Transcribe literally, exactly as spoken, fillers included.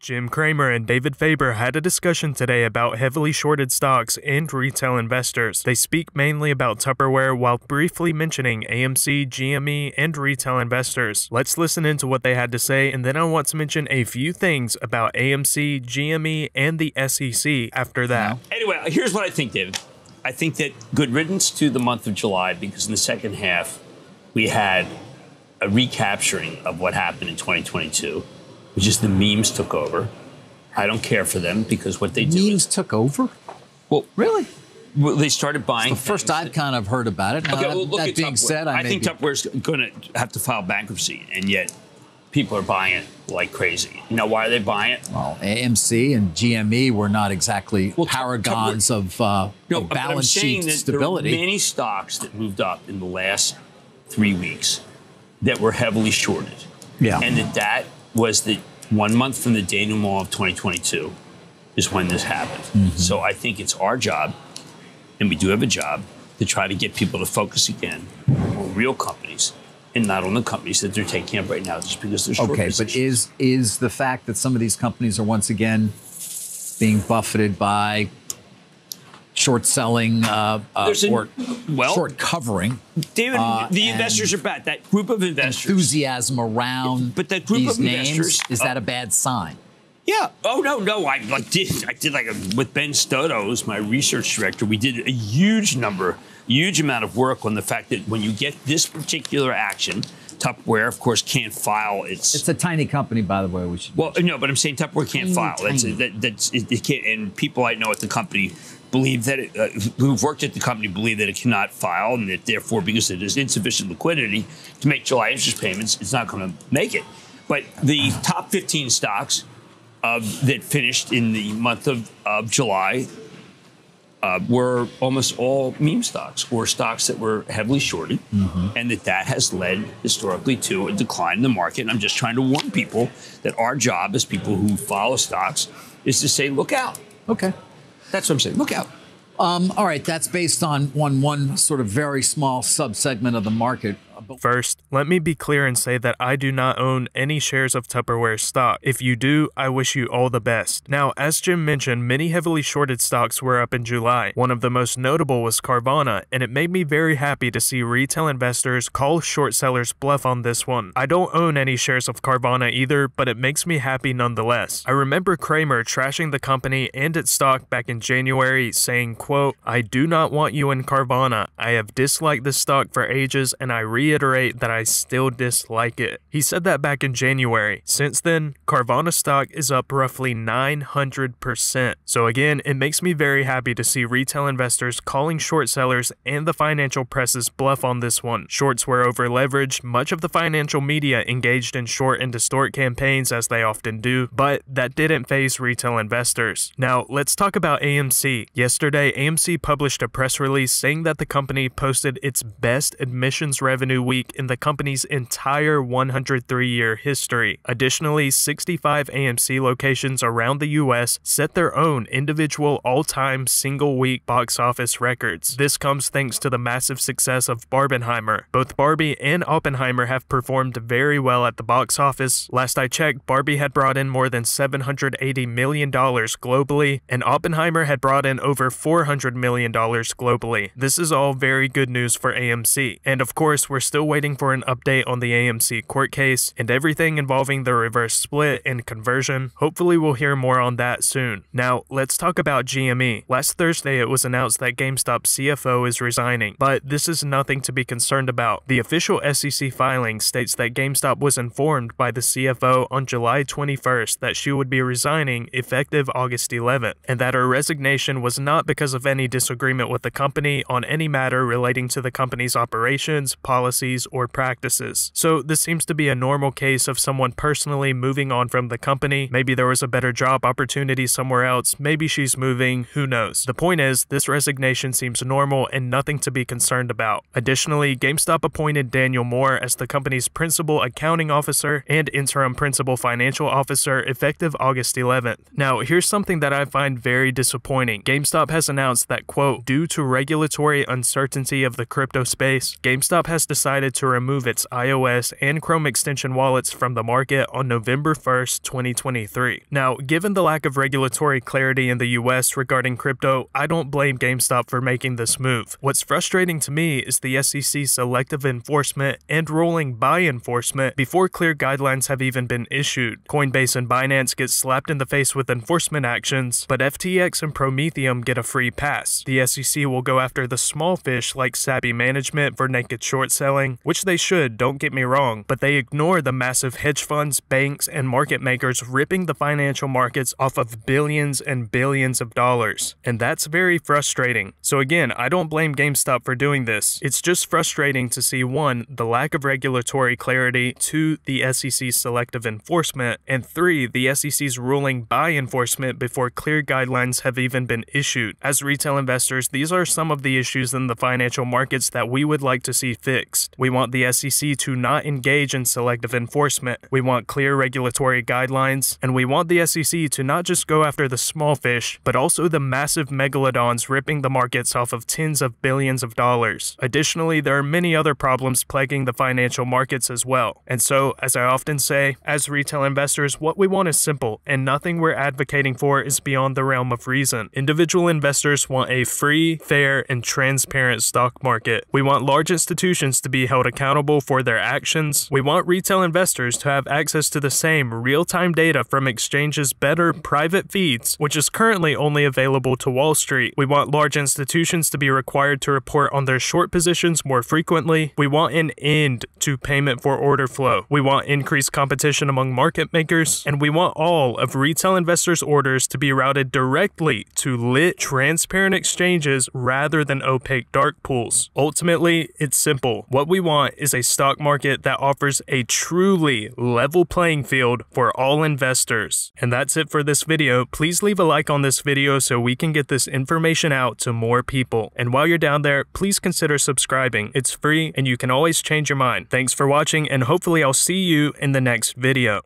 Jim Cramer and David Faber had a discussion today about heavily shorted stocks and retail investors. They speak mainly about Tupperware while briefly mentioning A M C, G M E, and retail investors. Let's listen into what they had to say, and then I want to mention a few things about A M C, G M E, and the S E C after that. Anyway, here's what I think, David. I think that good riddance to the month of July, because in the second half, we had a recapturing of what happened in twenty twenty-two. Which is the memes took over. I don't care for them because what they do memes is, took over. Well, really? Well, they started buying. It's the first I've kind of heard about it. Now, okay, well, that, look that at being Tupperware. said, I, I think Tupperware's going to have to file bankruptcy, and yet people are buying it like crazy. You know why are they buying it? Well, A M C and G M E were not exactly well, paragons Tupperware. of uh, no, balance sheet stability. There were many stocks that moved up in the last three weeks that were heavily shorted. Yeah, and that that. was that one month from the denouement of twenty twenty-two is when this happened. Mm-hmm. So I think it's our job, and we do have a job, to try to get people to focus again on real companies and not on the companies that they're taking up right now just because they're short Okay, positions. But is, is the fact that some of these companies are once again being buffeted by short selling uh, uh, a, or well, short covering. David, uh, the investors are bad. That group of investors. Enthusiasm around but that group these of names, investors, is uh, that a bad sign? Yeah. Oh, no, no. I like, did I did like a, with Ben Stoto, who's my research director, we did a huge number, huge amount of work on the fact that when you get this particular action, Tupperware, of course, can't file. It's it's a tiny company, by the way. We should. Well, mention. no, but I'm saying Tupperware can't tiny, file. Tiny. That's, that, that's, it, it can't, and people I know at the company believe that it, uh, who've worked at the company believe that it cannot file, and that therefore, because there is insufficient liquidity to make July interest payments, it's not going to make it. But the top fifteen stocks uh, that finished in the month of, of July uh, were almost all meme stocks or stocks that were heavily shorted, mm-hmm. and that that has led historically to a decline in the market. And I'm just trying to warn people that our job as people who follow stocks is to say, look out. Okay. That's what I'm saying. Look out. Um, all right. That's based on one one sort of very small subsegment of the market. First, let me be clear and say that I do not own any shares of Tupperware stock. If you do, I wish you all the best. Now, as Jim mentioned, many heavily shorted stocks were up in July. One of the most notable was Carvana, and it made me very happy to see retail investors call short sellers bluff on this one. I don't own any shares of Carvana either, but it makes me happy nonetheless. I remember Cramer trashing the company and its stock back in January, saying, quote, "I do not want you in Carvana. I have disliked this stock for ages, and I reiterate that I still dislike it." He said that back in January. Since then, Carvana stock is up roughly nine hundred percent. So again, it makes me very happy to see retail investors calling short sellers and the financial press's bluff on this one. Shorts were over-leveraged, much of the financial media engaged in short and distort campaigns as they often do, but that didn't faze retail investors. Now, let's talk about A M C. Yesterday, A M C published a press release saying that the company posted its best admissions revenue week in the company's entire one hundred three year history. Additionally, sixty-five A M C locations around the U S set their own individual all-time single-week box office records. This comes thanks to the massive success of Barbenheimer. Both Barbie and Oppenheimer have performed very well at the box office. Last I checked, Barbie had brought in more than seven hundred eighty million dollars globally, and Oppenheimer had brought in over four hundred million dollars globally. This is all very good news for A M C. And of course, we're still waiting for an update on the A M C court case and everything involving the reverse split and conversion. Hopefully we'll hear more on that soon. Now, let's talk about G M E. Last Thursday, it was announced that GameStop's C F O is resigning, but this is nothing to be concerned about. The official S E C filing states that GameStop was informed by the C F O on July twenty-first that she would be resigning effective August eleventh, and that her resignation was not because of any disagreement with the company on any matter relating to the company's operations, policies, or practices. So this seems to be a normal case of someone personally moving on from the company. Maybe there was a better job opportunity somewhere else, maybe she's moving, who knows. The point is, this resignation seems normal and nothing to be concerned about. Additionally, GameStop appointed Daniel Moore as the company's principal accounting officer and interim principal financial officer effective August eleventh. Now, here's something that I find very disappointing. GameStop has announced that, quote, "Due to regulatory uncertainty of the crypto space, GameStop has decided decided to remove its iOS and Chrome extension wallets from the market on November first, twenty twenty-three. Now, given the lack of regulatory clarity in the U S regarding crypto, I don't blame GameStop for making this move. What's frustrating to me is the S E C's selective enforcement and ruling by enforcement before clear guidelines have even been issued. Coinbase and Binance get slapped in the face with enforcement actions, but F T X and Prometheum get a free pass. The S E C will go after the small fish like savvy management for naked short selling, which they should, don't get me wrong, but they ignore the massive hedge funds, banks, and market makers ripping the financial markets off of billions and billions of dollars. And that's very frustrating. So again, I don't blame GameStop for doing this. It's just frustrating to see, one, the lack of regulatory clarity, two, the S E C's selective enforcement, and three, the S E C's ruling by enforcement before clear guidelines have even been issued. As retail investors, these are some of the issues in the financial markets that we would like to see fixed. We want the S E C to not engage in selective enforcement. We want clear regulatory guidelines, and we want the S E C to not just go after the small fish, but also the massive megalodons ripping the markets off of tens of billions of dollars. Additionally, there are many other problems plaguing the financial markets as well. And so, as I often say, as retail investors, what we want is simple, and nothing we're advocating for is beyond the realm of reason. Individual investors want a free, fair, and transparent stock market. We want large institutions to be held accountable for their actions. We want retail investors to have access to the same real-time data from exchanges' better private feeds, which is currently only available to Wall Street. We want large institutions to be required to report on their short positions more frequently. We want an end to payment for order flow. We want increased competition among market makers, and we want all of retail investors' orders to be routed directly to lit, transparent exchanges rather than opaque dark pools. Ultimately, it's simple. What we want is a stock market that offers a truly level playing field for all investors. And that's it for this video. Please leave a like on this video so we can get this information out to more people. And while you're down there, please consider subscribing. It's free and you can always change your mind. Thanks for watching, and hopefully I'll see you in the next video.